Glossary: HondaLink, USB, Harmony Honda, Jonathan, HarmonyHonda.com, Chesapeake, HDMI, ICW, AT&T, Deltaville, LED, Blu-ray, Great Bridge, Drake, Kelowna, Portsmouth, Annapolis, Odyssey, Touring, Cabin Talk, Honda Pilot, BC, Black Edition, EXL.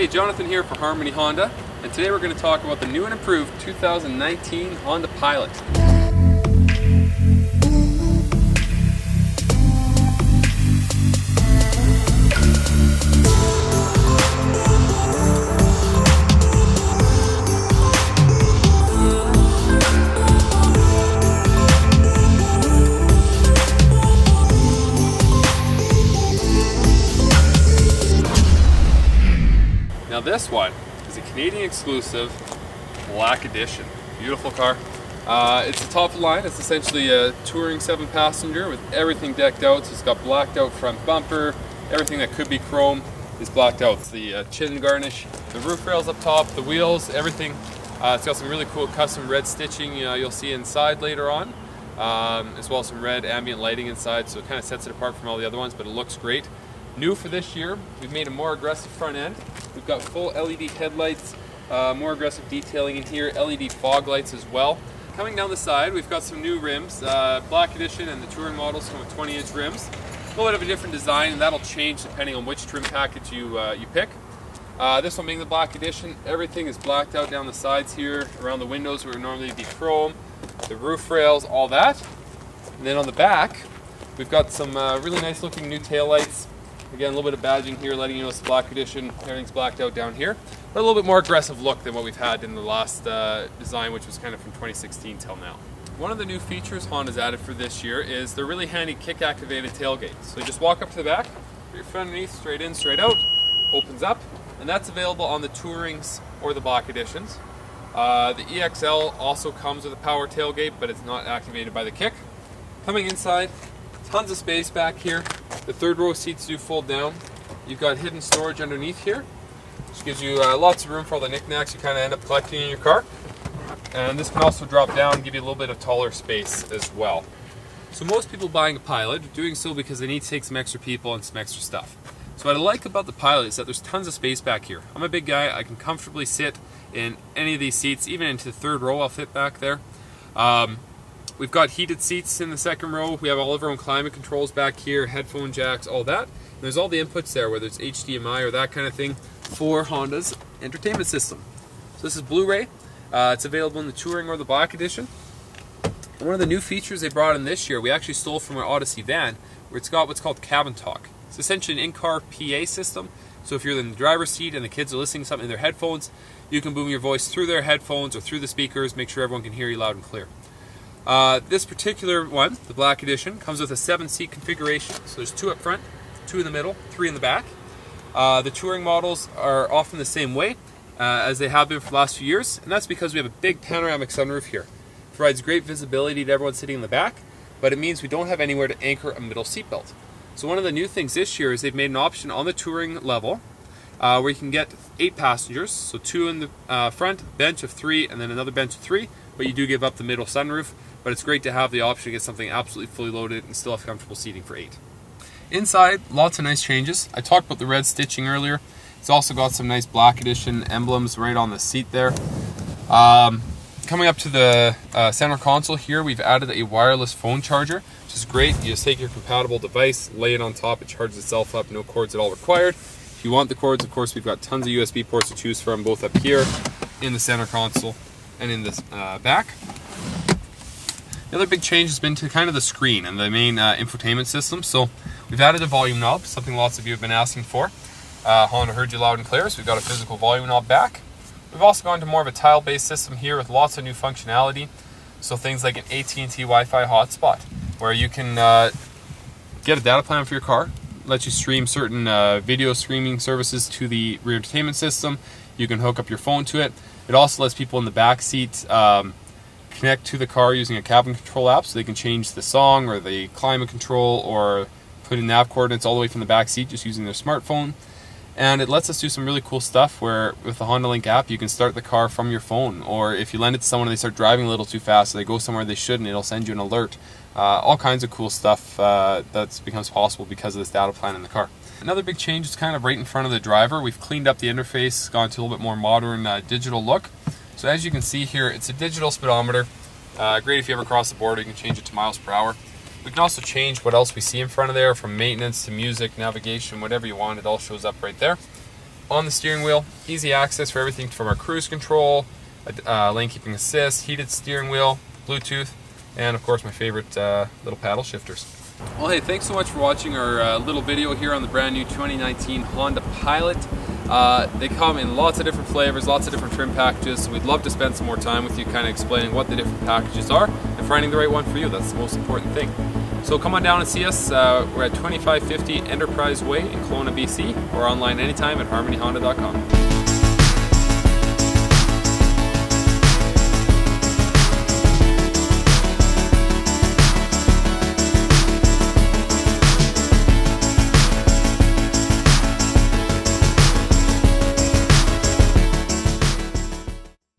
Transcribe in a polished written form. Hey, Jonathan here for Harmony Honda, and today we're going to talk about the new and improved 2019 Honda Pilot. Now this one is a Canadian exclusive Black Edition. Beautiful car. It's the top of the line. It's essentially a touring 7-passenger with everything decked out. So it's got blacked out front bumper. Everything that could be chrome is blacked out. It's the chin garnish, the roof rails up top, the wheels, everything. It's got some really cool custom red stitching you'll see inside later on, as well as some red ambient lighting inside. So it kind of sets it apart from all the other ones, but it looks great. New for this year, we've made a more aggressive front end. We've got full LED headlights, more aggressive detailing in here, LED fog lights as well. Coming down the side, we've got some new rims. Black Edition and the Touring models come with 20-inch rims. A little bit of a different design, and that'll change depending on which trim package you pick. This one being the Black Edition, everything is blacked out down the sides here, around the windows where it would normally be chrome, the roof rails, all that. And then on the back, we've got some really nice looking new taillights. Again, a little bit of badging here, letting you know it's the Black Edition. Everything's blacked out down here. But a little bit more aggressive look than what we've had in the last design, which was kind of from 2016 till now. One of the new features Honda's added for this year is the really handy kick-activated tailgate. So you just walk up to the back, put your foot underneath, straight in, straight out, opens up, and that's available on the Tourings or the Black Editions. The EXL also comes with a power tailgate, but it's not activated by the kick. Coming inside, tons of space back here. The third row seats do fold down. You've got hidden storage underneath here, which gives you lots of room for all the knickknacks you kind of end up collecting in your car. And this can also drop down and give you a little bit of taller space as well. So most people buying a Pilot are doing so because they need to take some extra people and some extra stuff. So what I like about the Pilot is that there's tons of space back here. I'm a big guy. I can comfortably sit in any of these seats, even into the third row I'll fit back there. We've got heated seats in the second row. We have all of our own climate controls back here, headphone jacks, all that. And there's all the inputs there, whether it's HDMI or that kind of thing, for Honda's entertainment system. So this is Blu-ray. It's available in the Touring or the Black Edition. And one of the new features they brought in this year, we actually stole from our Odyssey van, where it's got what's called Cabin Talk. It's essentially an in-car PA system. So if you're in the driver's seat and the kids are listening to something in their headphones, you can boom your voice through their headphones or through the speakers, make sure everyone can hear you loud and clear. This particular one, the Black Edition, comes with a 7-seat configuration. So there's 2 up front, 2 in the middle, 3 in the back. The Touring models are often the same way as they have been for the last few years, and that's because we have a big panoramic sunroof here. It provides great visibility to everyone sitting in the back, but it means we don't have anywhere to anchor a middle seatbelt. So one of the new things this year is they've made an option on the Touring level where you can get 8 passengers, so 2 in the front, bench of 3, and then another bench of 3, but you do give up the middle sunroof. But it's great to have the option to get something absolutely fully loaded and still have comfortable seating for 8. Inside, lots of nice changes. I talked about the red stitching earlier. It's also got some nice Black Edition emblems right on the seat there. Coming up to the center console here, we've added a wireless phone charger, which is great. You just take your compatible device, lay it on top, it charges itself up, no cords at all required. If you want the cords, of course, we've got tons of USB ports to choose from, both up here in the center console and in the back. The other big change has been to kind of the screen and the main infotainment system. So we've added a volume knob, something lots of you have been asking for. Honda heard you loud and clear, so we've got a physical volume knob back. We've also gone to more of a tile-based system here with lots of new functionality. So things like an AT&T Wi-Fi hotspot, where you can get a data plan for your car, lets you stream certain video streaming services to the rear entertainment system. You can hook up your phone to it. It also lets people in the back seat connect to the car using a cabin control app, so they can change the song or the climate control or put in nav coordinates all the way from the back seat just using their smartphone. And it lets us do some really cool stuff where with the HondaLink app you can start the car from your phone, or if you lend it to someone and they start driving a little too fast or they go somewhere they shouldn't, it'll send you an alert. All kinds of cool stuff that becomes possible because of this data plan in the car. Another big change is kind of right in front of the driver. We've cleaned up the interface, gone to a little bit more modern digital look. So as you can see here, it's a digital speedometer. Great if you ever cross the border, you can change it to miles per hour. We can also change what else we see in front of there, from maintenance to music, navigation, whatever you want. It all shows up right there. on the steering wheel, easy access for everything from our cruise control, lane keeping assist, heated steering wheel, Bluetooth, and of course my favorite little paddle shifters. Well, hey, thanks so much for watching our little video here on the brand new 2019 Honda Pilot. They come in lots of different flavors, lots of different trim packages, so we'd love to spend some more time with you kind of explaining what the different packages are and finding the right one for you. That's the most important thing. So come on down and see us. We're at 2550 Enterprise Way in Kelowna, BC, or online anytime at HarmonyHonda.com.